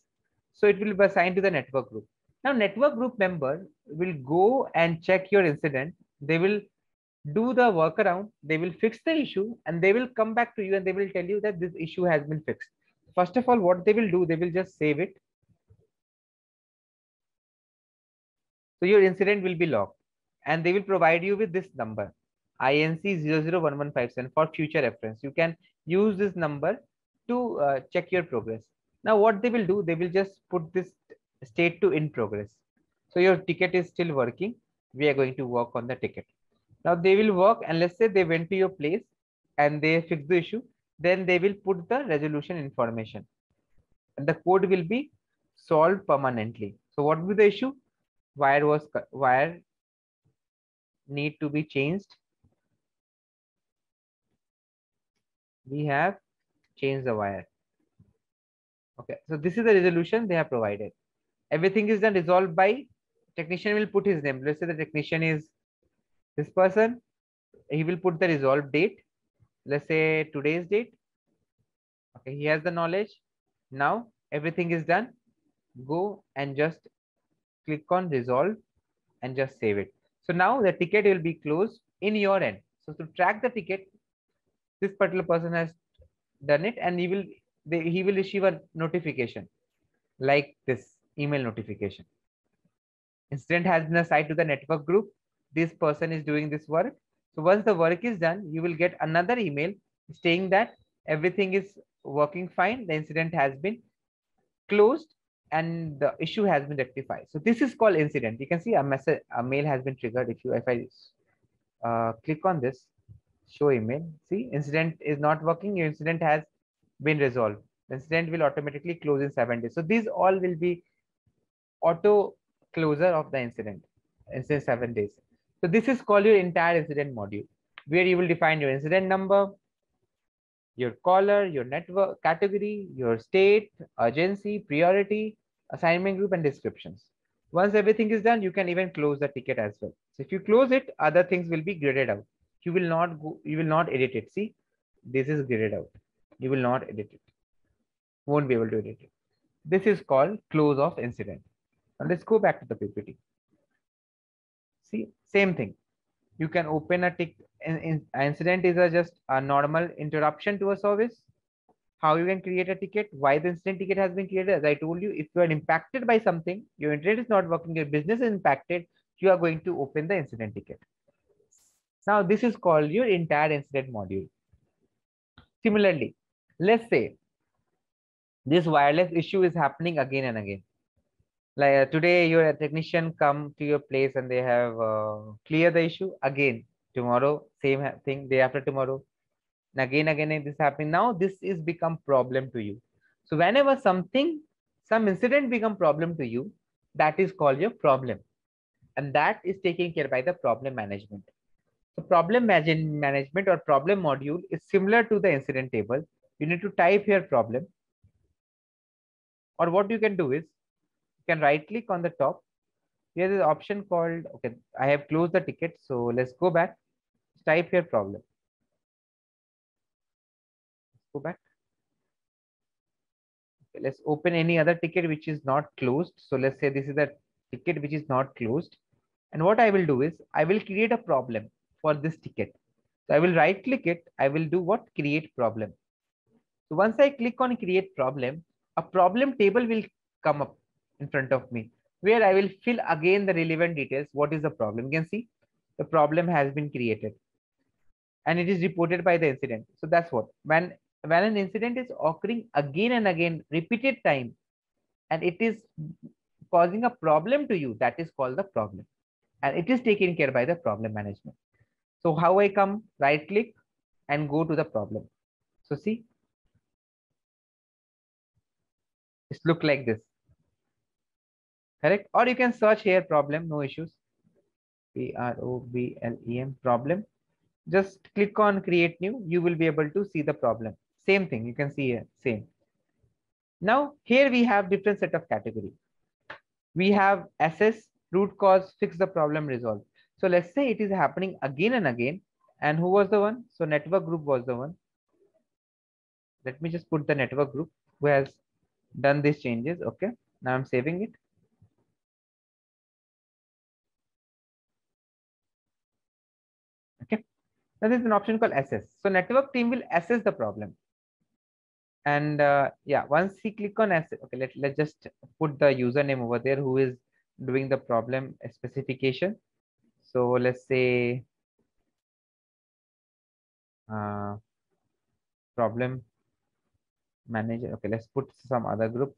So it will be assigned to the network group. Now network group member will go and check your incident. They will do the workaround. They will fix the issue and they will come back to you and they will tell you that this issue has been fixed. First of all, what they will do, they will just save it. So your incident will be logged and they will provide you with this number, INC 001157, for future reference. You can use this number to check your progress. Now what they will do, they will just put this state to in progress. So your ticket is still working. We are going to work on the ticket. Now they will work, and let's say they went to your place and they fix the issue. Then they will put the resolution information and the code will be solved permanently. So what will be the issue? Wire need to be changed. We have changed the wire. Okay, so this is the resolution they have provided. Everything is then resolved by technician will put his name. Let's say the technician is this person. He will put the resolve date. Let's say today's date. Okay, he has the knowledge. Now everything is done. Go and just click on resolve and just save it. So now the ticket will be closed in your end. So to track the ticket, this particular person has done it, and he will receive a notification like this email notification. Incident has been assigned to the network group. This person is doing this work. So once the work is done, you will get another email saying that everything is working fine. The incident has been closed and the issue has been rectified. So this is called incident. You can see a message, a mail has been triggered. If I click on this, show email, see incident is not working. Your incident has been resolved. The incident will automatically close in 7 days. So these all will be auto closure of the incident in 7 days. So this is called your entire incident module, where you will define your incident number, your caller, your network category, your state, urgency, priority, assignment group, and descriptions. Once everything is done, you can even close the ticket as well. So if you close it, other things will be graded out. You will not go, you will not edit it. See, this is graded out. You will not edit it. Won't be able to edit it. This is called close of incident. Now let's go back to the PPT. See, same thing. You can open a ticket. Incident is just a normal interruption to a service. How you can create a ticket, why the incident ticket has been created. As I told you, if you are impacted by something, your internet is not working, your business is impacted, you are going to open the incident ticket. Now this is called your entire incident module. Similarly, let's say this wireless issue is happening again and again. Like today, your technician come to your place and they have cleared the issue again. Tomorrow, same thing, day after tomorrow. And again, this happening. Now this is become problem to you. So whenever some incident become problem to you, that is called your problem. And that is taken care by the problem management. So problem management or problem module is similar to the incident table. You need to type here problem. Or what you can do is, can right click on the top. Here is an option called, okay, I have closed the ticket. So let's go back, type here problem. Let's go back. Okay, let's open any other ticket which is not closed. So let's say this is a ticket which is not closed. And what I will do is I will create a problem for this ticket. So I will right click it. I will do what? Create problem. So once I click on create problem, a problem table will come up in front of me, where I will fill again the relevant details. What is the problem? You can see the problem has been created and it is reported by the incident. So that's what, when an incident is occurring again and again, repeated time, and it is causing a problem to you, that is called the problem. And it is taken care by the problem management. So how I come, right click and go to the problem. So see, it's look like this. Correct? Or you can search here problem, no issues. PROBLEM problem. Just click on create new. You will be able to see the problem. Same thing. You can see here. Same. Now here we have different set of category. We have assess, root cause, fix the problem, resolve. So let's say it is happening again and again. And who was the one? So network group was the one. Let me just put the network group who has done these changes. Okay, now I'm saving it. Okay, now there's an option called assess. So network team will assess the problem. And yeah, once you click on assess, okay, let's just put the username over there who is doing the problem specification. So let's say problem manager. Okay, let's put some other group.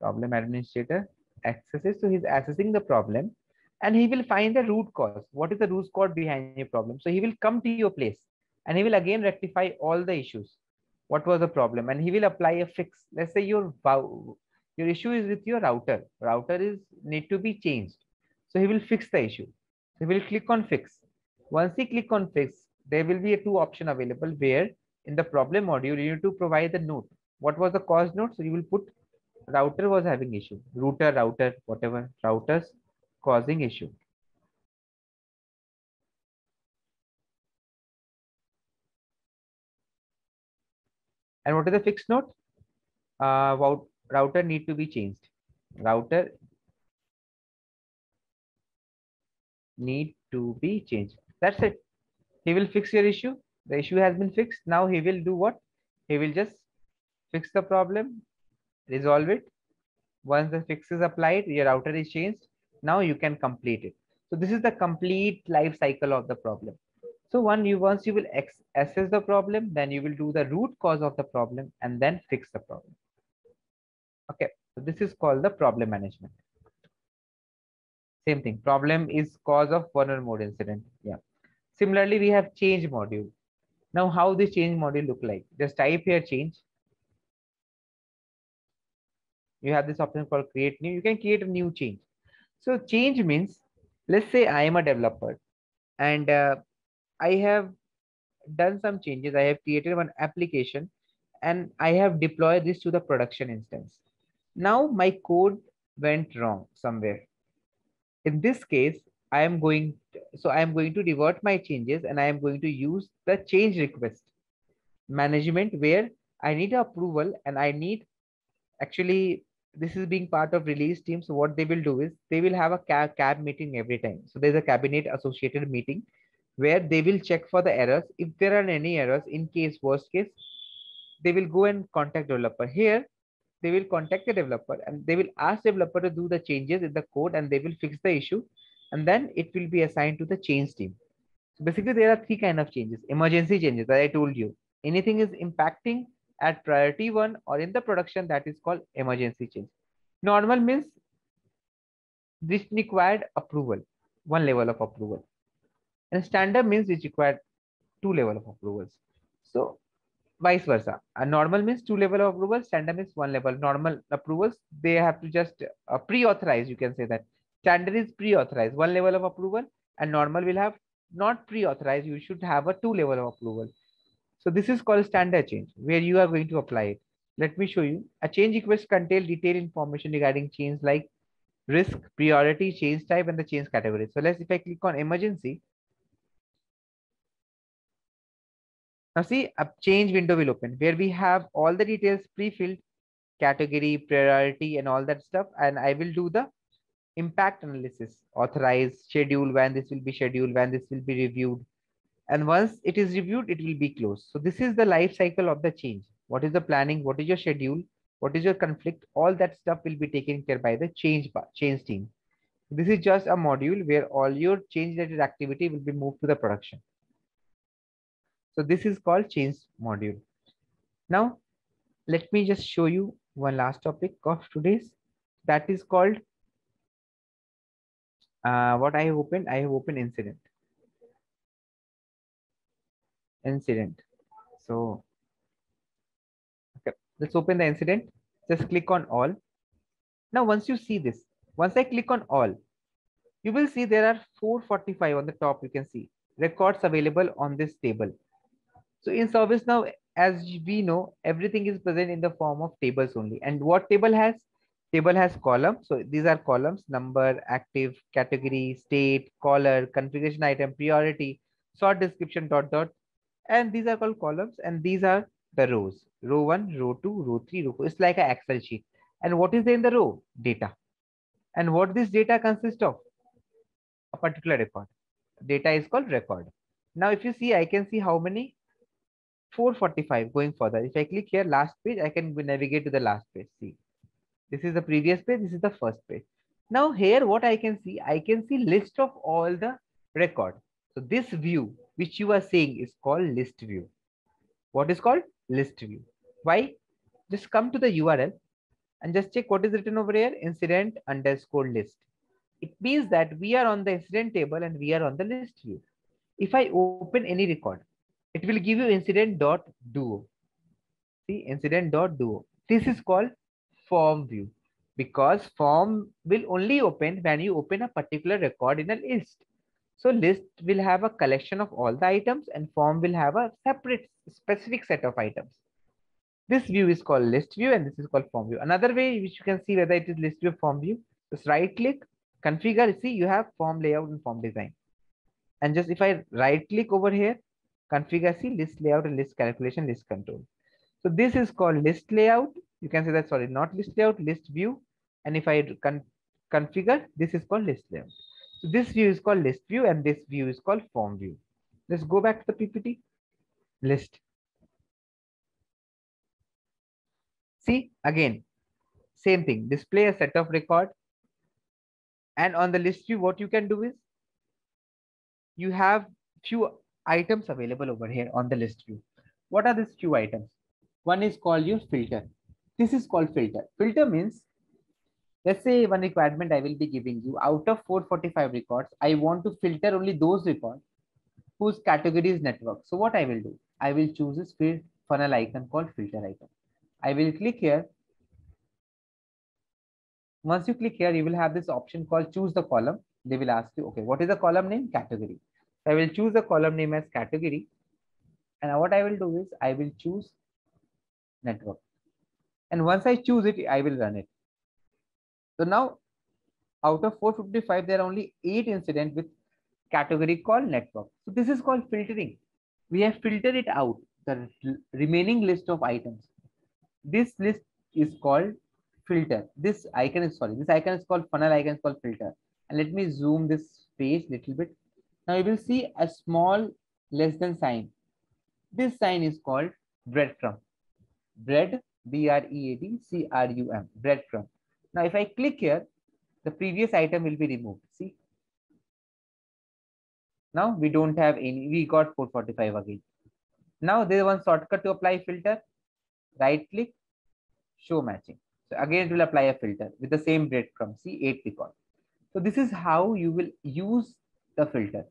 Problem administrator accesses. So he's accessing the problem and he will find the root cause. What is the root cause behind your problem? So he will come to your place and he will again rectify all the issues. What was the problem? And he will apply a fix. Let's say your issue is with your router. Router is need to be changed. So he will fix the issue. So he will click on fix. Once he click on fix, there will be a two option available where in the problem module, you need to provide the note. What was the cause note? So you will put router was having issue, router, whatever, routers causing issue. And what is the fixed note? Router need to be changed. Router need to be changed. That's it. He will fix your issue. The issue has been fixed. Now he will do what? He will just fix the problem, resolve it. Once the fix is applied, your router is changed. Now you can complete it. So this is the complete life cycle of the problem. So once you will assess the problem, then you will do the root cause of the problem and then fix the problem. Okay, so this is called the problem management. Same thing, problem is cause of one or more incident. Yeah. Similarly, we have change module. Now how this change module look like? Just type here change. You have this option called create new. You can create a new change. So change means, let's say I am a developer and I have done some changes. I have created one application and I have deployed this to the production instance. Now my code went wrong somewhere. In this case, I am going to revert my changes and I am going to use the change request management where I need approval and I need actually, this is being part of release team. So what they will do is they will have a CAB meeting every time. So there's a cabinet associated meeting where they will check for the errors. If there are any errors, in case worst case, they will go and contact developer. Here, they will contact the developer and they will ask developer to do the changes in the code and they will fix the issue. And then it will be assigned to the change team. So basically, there are three kinds of changes. Emergency changes that I told you. Anything is impacting at priority one or in the production, that is called emergency change. Normal means this required approval, one level of approval. And standard means which required two level of approvals. So vice versa. A normal means two level of approval, standard means one level. Normal approvals, they have to just pre-authorize, you can say that. Standard is pre-authorized, one level of approval, and normal will have not pre-authorized, you should have a two level of approval. So this is called standard change where you are going to apply it. Let me show you. A change request contains detailed information regarding change like risk, priority, change type, and the change category. So let's, if I click on emergency. Now see, a change window will open where we have all the details pre-filled, category, priority, and all that stuff. And I will do the impact analysis, authorize, schedule, when this will be scheduled, when this will be reviewed. And once it is reviewed, it will be closed. So this is the life cycle of the change. What is the planning? What is your schedule? What is your conflict? All that stuff will be taken care by the change team. This is just a module where all your change related activity will be moved to the production. So this is called change module. Now, let me just show you one last topic of today's. That is called what I have opened incident. Incident. So okay, let's open the incident. Just click on all. Now, once you see this, once I click on all, you will see there are 445 on the top. You can see records available on this table. So in ServiceNow, as we know, everything is present in the form of tables only. And what table has? Table has columns. So these are columns: number, active, category, state, caller, configuration item, priority, sort description, .. And these are called columns, and these are the rows. Row 1, row 2, row 3, row 4. It's like an Excel sheet. And what is there in the row? Data. And what this data consists of? A particular record. Data is called record. Now, if you see, I can see how many? 445 going further. If I click here, last page, I can navigate to the last page. See, this is the previous page. This is the first page. Now here, what I can see list of all the record. So this view, which you are seeing, is called list view. What is called list view? Why? Just come to the URL and just check what is written over here, incident_list. It means that we are on the incident table and we are on the list view. If I open any record, it will give you incident.duo. See, incident.duo. This is called form view, because form will only open when you open a particular record in a list. So list will have a collection of all the items, and form will have a separate specific set of items. This view is called list view, and this is called form view. Another way which you can see whether it is list view or form view, just right click, configure. See, you have form layout and form design. And just if I right click over here, configure, see, list layout and list calculation, list control. So this is called list layout. You can say that, sorry, not list layout, list view. And if I configure, this is called list layout. So this view is called list view, and this view is called form view. Let's go back to the PPT. List. See, again, same thing, display a set of record. And on the list view, what you can do is you have few items available over here on the list view. What are these few items? One is called your filter. This is called filter. Filter means, let's say one requirement I will be giving you, out of 445 records, I want to filter only those records whose category is network. So what I will do, I will choose this funnel icon called filter icon. I will click here. Once you click here, you will have this option called choose the column. They will ask you, okay, what is the column name? Category. I will choose the column name as category. And what I will do is I will choose network. And once I choose it, I will run it. So now out of 455, there are only 8 incidents with category called network. So this is called filtering. We have filtered it out, the remaining list of items. This list is called filter. This icon is, sorry, this icon is called funnel icon is called filter. And let me zoom this page a little bit. Now you will see a small less than sign. This sign is called breadcrumb. Bread, breadcrumb, breadcrumb. Now if I click here, the previous item will be removed. See, now we don't have any, we got 445 again. Now there is one shortcut to apply filter, right click, show matching. So again, it will apply a filter with the same breadcrumb, see, 8 records. So this is how you will use the filter.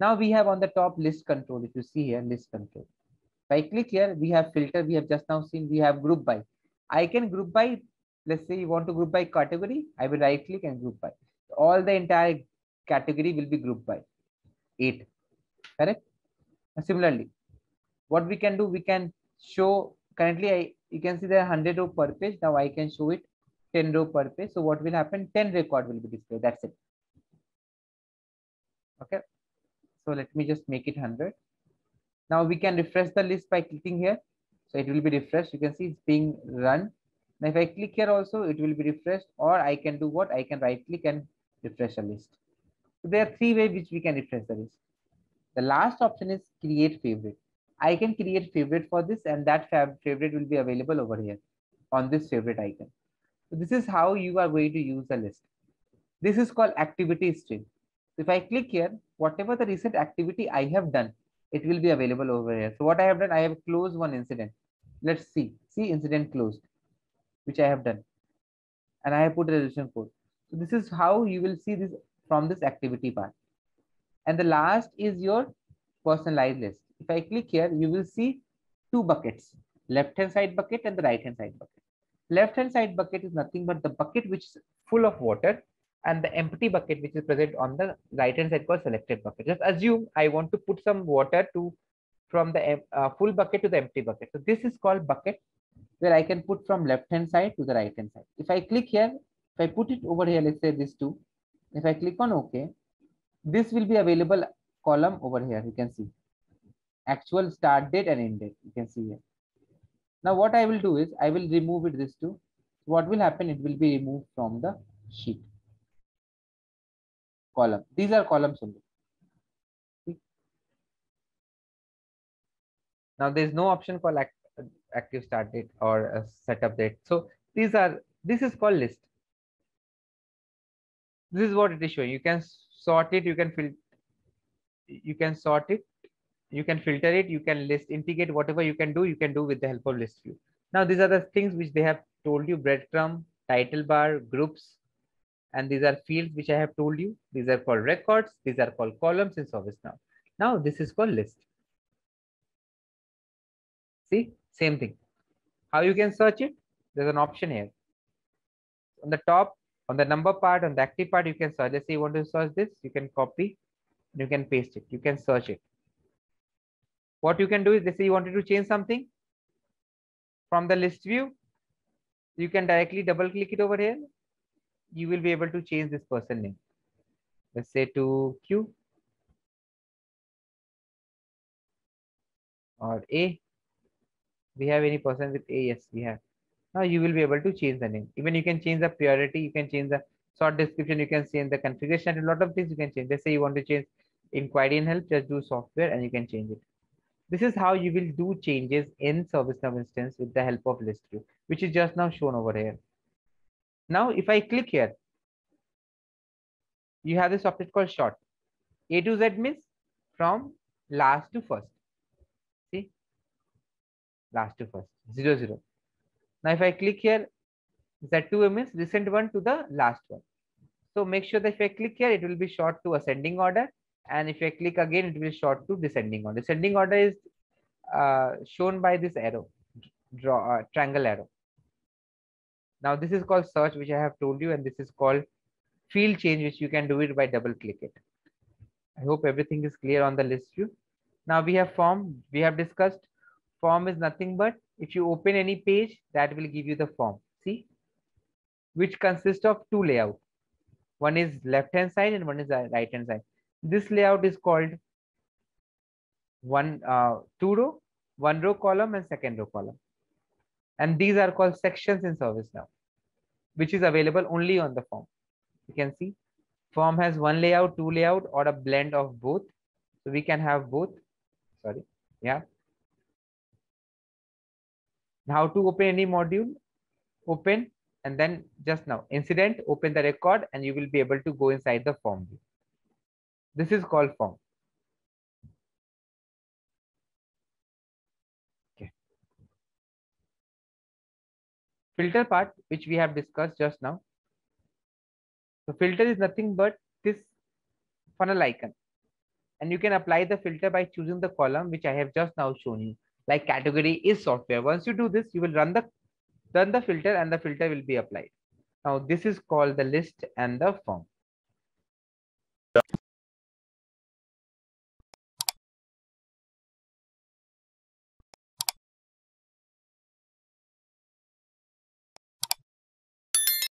Now we have on the top list control. If you see here, list control. If I click here, we have filter. We have just now seen, we have group by. I can group by, let's say you want to group by category. I will right click and group by. All the entire category will be grouped by 8. Correct? And similarly, what we can do, we can show currently, you can see there are 100 row per page. Now I can show it 10 row per page. So what will happen? 10 record will be displayed. That's it. Okay, so let me just make it 100. Now we can refresh the list by clicking here. So it will be refreshed. You can see it's being run. Now if I click here also, it will be refreshed, or I can do what? I can right click and refresh a list. So there are 3 ways which we can refresh the list. The last option is create favorite. I can create favorite for this, and that favorite will be available over here on this favorite icon. So this is how you are going to use the list. This is called activity stream. If I click here, whatever the recent activity I have done, it will be available over here. So what I have done, I have closed one incident. Let's see. See, incident closed, which I have done. And I have put a resolution code. So this is how you will see this from this activity part. And the last is your personalized list. If I click here, you will see 2 buckets, left-hand side bucket and the right-hand side bucket. Left-hand side bucket is nothing but the bucket which is full of water, and the empty bucket which is present on the right hand side called selected bucket. Just assume I want to put some water from the full bucket to the empty bucket. So this is called bucket where I can put from left hand side to the right hand side. If I click here, if I put it over here, let's say this two, if I click on OK, this will be available column over here. You can see actual start date and end date. You can see here. Now what I will do is I will remove it this two. What will happen? It will be removed from the sheet column. These are columns only. See? Now there is no option called active start date or a setup date. So these are, this is called list. This is what it is showing. You can sort it. You can filter. You can sort it. You can filter it. You can list, integrate, whatever you can do with the help of list view. Now these are the things which they have told you: breadcrumb, title bar, groups, and these are fields which I have told you. These are called records. These are called columns in ServiceNow. Now this is called list. See, same thing. How you can search it? There's an option here. On the top, on the number part, on the active part, you can search. Let's say you want to search this, you can copy, you can paste it, you can search it. What you can do is, let's say you wanted to change something from the list view, you can directly double click it over here. You will be able to change this person name. Let's say to Q or A. We have any person with A? Yes, we have. Now you will be able to change the name. Even you can change the priority, you can change the sort description, you can change the configuration, a lot of things you can change. Let's say you want to change inquiry and help, just do software and you can change it. This is how you will do changes in ServiceNow instance with the help of list view, which is just now shown over here. Now, if I click here, you have this object called short. A to Z means from last to first. See, last to first, 0, 0. Now, if I click here, Z2 means recent one to the last one. So make sure that if I click here, it will be short to ascending order. And if I click again, it will short to descending order. Descending order is shown by this arrow, triangle arrow. Now this is called search, which I have told you, and this is called field change, which you can do it by double click it. I hope everything is clear on the list view. Now we have form, we have discussed. Form is nothing but if you open any page, that will give you the form. See, which consists of two layouts. One is left hand side and one is right hand side. This layout is called two row column and second row column, and these are called sections in ServiceNow, which is available only on the form. You can see form has one layout, two layout, or a blend of both. So we can have both. Sorry, yeah. How to open any module? Open, and then just now incident, open the record, and you will be able to go inside the form view. This is called form. Okay. Filter part, which we have discussed just now. The filter is nothing but this funnel icon. And you can apply the filter by choosing the column, which I have just now shown you, like category is software. Once you do this, you will run the filter and the filter will be applied. Now this is called the list and the form.